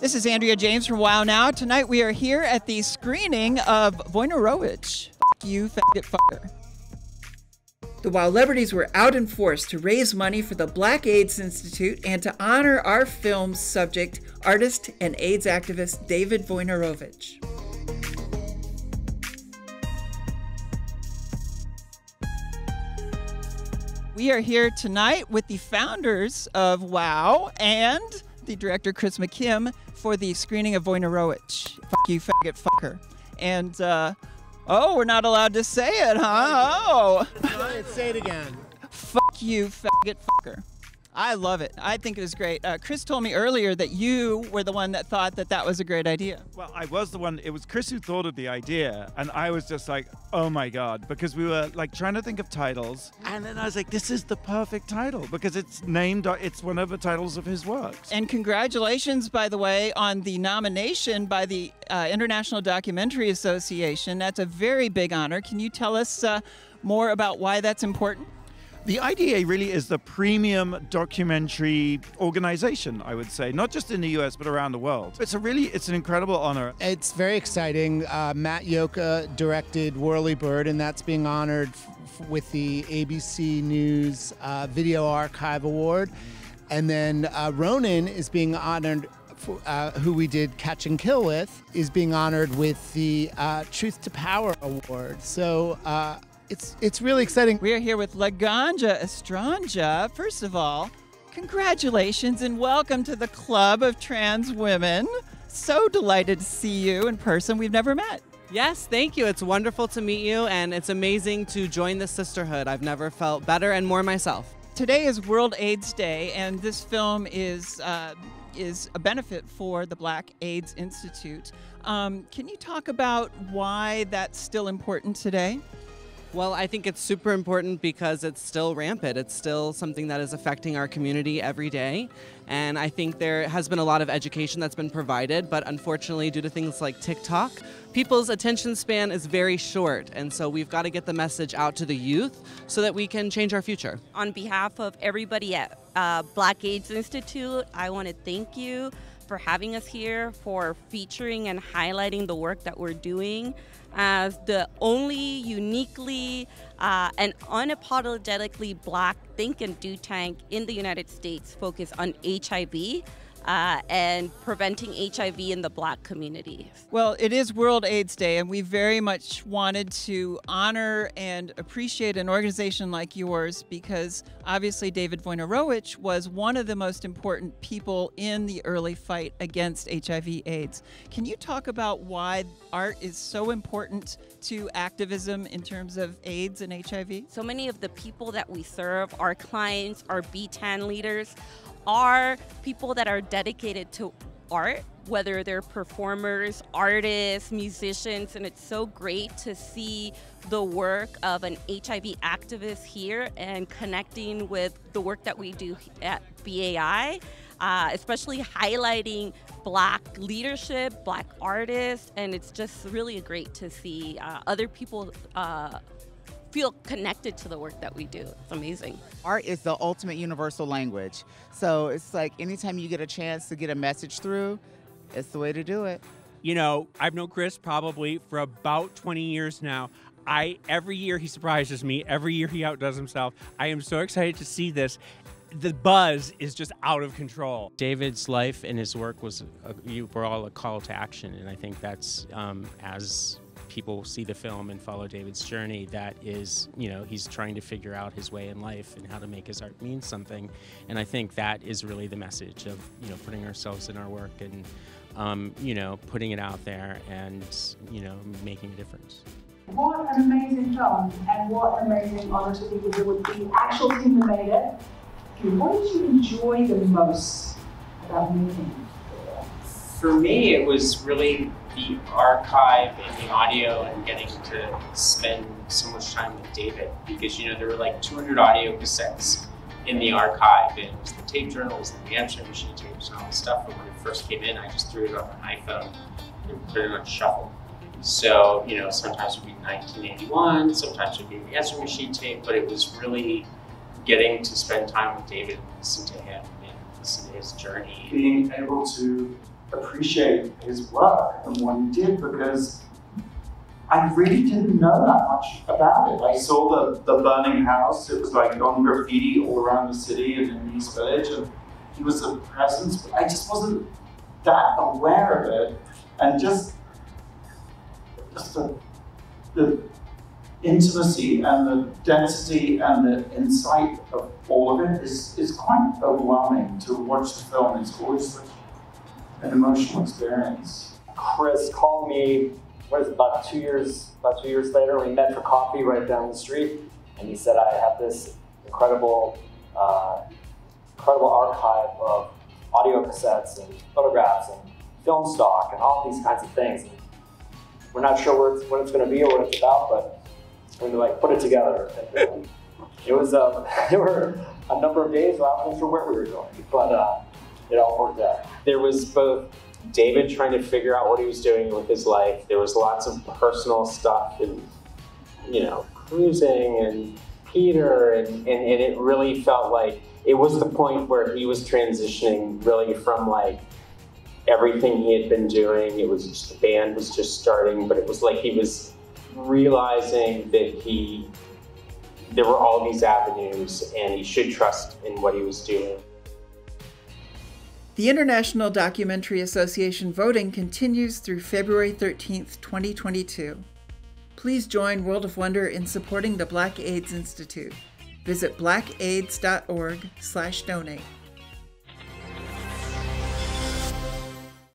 This is Andrea James from Wow Now. Tonight we are here at the screening of Wojnarowicz. F*** you, faggot fucker. The Wow Celebrities were out in force to raise money for the Black AIDS Institute and to honor our film's subject, artist and AIDS activist David Wojnarowicz. We are here tonight with the founders of Wow and the director Chris McKim for the screening of Wojnarowicz. Fuck you, faggot fucker. And oh, we're not allowed to say it, huh? Oh. Say it again. Fuck you, faggot fucker. I love it. I think it was great. Chris told me earlier that you were the one that thought that that was a great idea. Well, I was the one. It was Chris who thought of the idea, and I was just like, oh my God, because we were like trying to think of titles, and then I was like, this is the perfect title because it's named, it's one of the titles of his works. And congratulations, by the way, on the nomination by the International Documentary Association. That's a very big honor. Can you tell us more about why that's important? The IDA really is the premium documentary organization, I would say, not just in the US, but around the world. It's an incredible honor. It's very exciting. Matt Yoka directed Whirly Bird, and that's being honored with the ABC News Video Archive Award. And then Ronan is being honored, who we did Catch and Kill with, is being honored with the Truth to Power Award. So, It's really exciting. We are here with Laganja Estranja. First of all, congratulations and welcome to the Club of Trans Women. So delighted to see you in person. We've never met. Yes, thank you. It's wonderful to meet you, and it's amazing to join the sisterhood. I've never felt better and more myself. Today is World AIDS Day, and this film is a benefit for the Black AIDS Institute. Can you talk about why that's still important today? Well, I think it's super important because it's still rampant. It's still something that is affecting our community every day. And I think there has been a lot of education that's been provided, but unfortunately, due to things like TikTok, people's attention span is very short. And so we've got to get the message out to the youth so that we can change our future. On behalf of everybody at Black AIDS Institute, I want to thank you for having us here, for featuring and highlighting the work that we're doing as the only uniquely and unapologetically Black think and do tank in the United States focused on HIV and preventing HIV in the Black community. Well, it is World AIDS Day, and we very much wanted to honor and appreciate an organization like yours because obviously David Wojnarowicz was one of the most important people in the early fight against HIV/AIDS. Can you talk about why art is so important to activism in terms of AIDS and HIV? So many of the people that we serve, our clients, our BTAN leaders, are people that are dedicated to art, whether they're performers, artists, musicians, and it's so great to see the work of an HIV activist here and connecting with the work that we do at BAI, especially highlighting Black leadership, Black artists, and it's just really great to see other people feel connected to the work that we do. It's amazing. Art is the ultimate universal language. So it's like anytime you get a chance to get a message through, it's the way to do it. You know, I've known Chris probably for about 20 years now. Every year he surprises me. Every year he outdoes himself. I am so excited to see this. The buzz is just out of control. David's life and his work was, you were all a call to action. And I think that's as people see the film and follow David's journey, that is, you know, he's trying to figure out his way in life and how to make his art mean something. And I think that is really the message of, you know, putting ourselves in our work and, you know, putting it out there and, you know, making a difference. What an amazing film and what an amazing honor to be here with the actual team that made it. What did you enjoy the most about making? For me, it was really the archive and the audio and getting to spend so much time with David because, you know, there were like 200 audio cassettes in the archive and it was the tape journals and the answering machine tapes and all this stuff. But when it first came in, I just threw it on an iPhone and pretty much shuffled. So, you know, sometimes it would be 1981, sometimes it would be the answering machine tape, but it was really getting to spend time with David and listen to him and listen to his journey. Being able to appreciate his work and what he did, because I really didn't know that much about it. I saw the burning house. It was like on graffiti all around the city and in the East Village, and he was a presence, but I just wasn't that aware of it. And just the intimacy and the density and the insight of all of it is quite overwhelming to watch the film. It's always such an emotional experience. Chris called me, what is it, about two years later. We met for coffee right down the street, and he said, I have this incredible archive of audio cassettes and photographs and film stock and all these kinds of things. And we're not sure what it's going to be or what it's about, but we like put it together. And it was there were a number of days. Well, I wasn't sure where we were going, but it all worked out. There was both David trying to figure out what he was doing with his life. There was lots of personal stuff and, you know, cruising and Peter, and it really felt like it was the point where he was transitioning really from like everything he had been doing. It was just, the band was just starting, but it was like he was realizing that there were all these avenues and he should trust in what he was doing. The International Documentary Association voting continues through February 13th, 2022. Please join World of Wonder in supporting the Black AIDS Institute. Visit blackaids.org/donate.